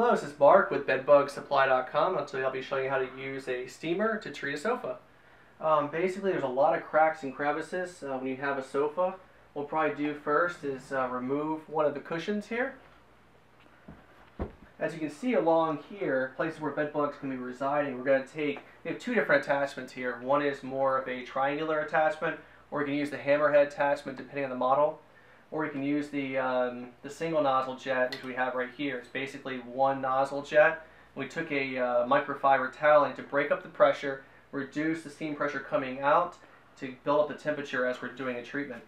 Hello, this is Mark with BedBugSupply.com, and today I'll be showing you how to use a steamer to treat a sofa. Basically, there's a lot of cracks and crevices when you have a sofa. What we'll probably do first is remove one of the cushions here. As you can see along here, places where bed bugs can be residing, we have two different attachments here. One is more of a triangular attachment, or you can use the hammerhead attachment depending on the model. Or you can use the single nozzle jet, which we have right here. It's basically one nozzle jet. We took a microfiber toweling to break up the pressure, reduce the steam pressure coming out, to build up the temperature as we're doing a treatment.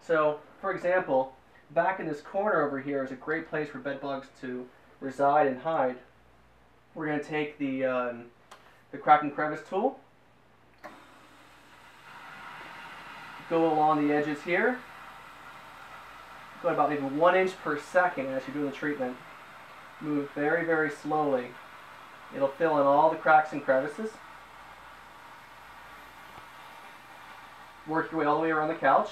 So, for example, back in this corner over here is a great place for bed bugs to reside and hide. We're going to take the crack and crevice tool, go along the edges here, go about maybe 1 inch per second as you do the treatment. Move very, very slowly. It'll fill in all the cracks and crevices. Work your way all the way around the couch.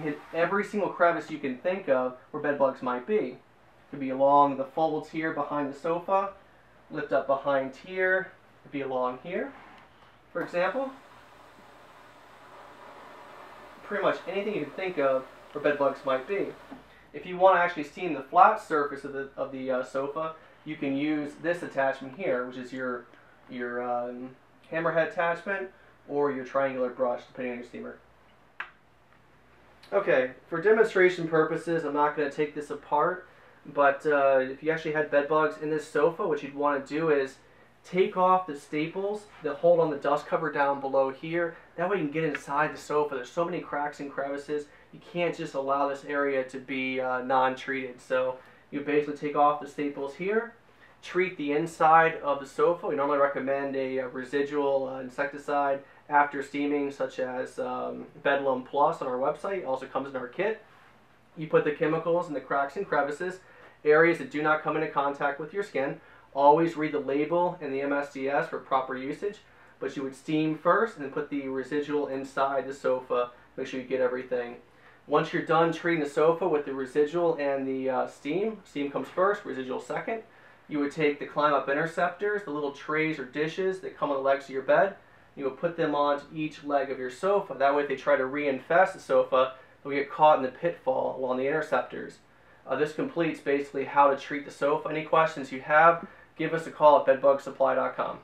Hit every single crevice you can think of where bed bugs might be. It could be along the folds here behind the sofa, lift up behind here, it could be along here, for example. Pretty much anything you can think of where bed bugs might be. If you want to actually steam the flat surface of the sofa, you can use this attachment here, which is your hammerhead attachment or your triangular brush, depending on your steamer. Okay, for demonstration purposes, I'm not going to take this apart, but if you actually had bed bugs in this sofa, what you'd want to do is take off the staples that hold on the dust cover down below here. That way you can get inside the sofa. There's so many cracks and crevices, you can't just allow this area to be non-treated. So you basically take off the staples here, treat the inside of the sofa. We normally recommend a residual insecticide after steaming, such as Bedlam Plus on our website. It also comes in our kit. You put the chemicals in the cracks and crevices, areas that do not come into contact with your skin. Always read the label and the MSDS for proper usage, but you would steam first and then put the residual inside the sofa. Make sure you get everything. Once you're done treating the sofa with the residual and the steam comes first, residual second, you would take the climbup interceptors, the little trays or dishes that come on the legs of your bed, you would put them onto each leg of your sofa. That way if they try to reinfest the sofa, they'll get caught in the pitfall along the interceptors. This completes basically how to treat the sofa. Any questions you have, give us a call at bedbugsupply.com.